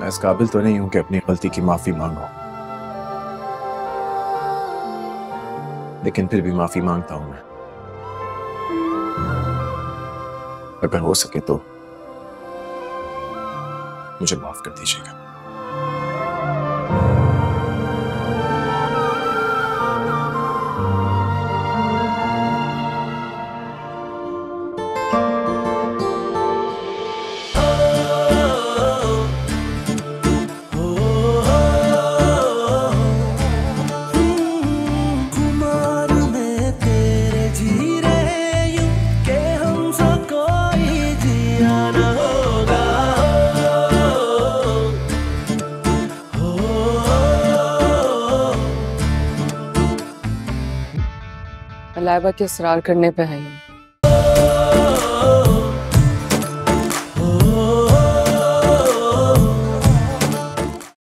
मैं इस काबिल तो नहीं हूं कि अपनी गलती की माफी मांगू, लेकिन फिर भी माफी मांगता हूं मैं। अगर हो सके तो मुझे माफ कर दीजिएगा। लाइबा के इसरार करने पे है।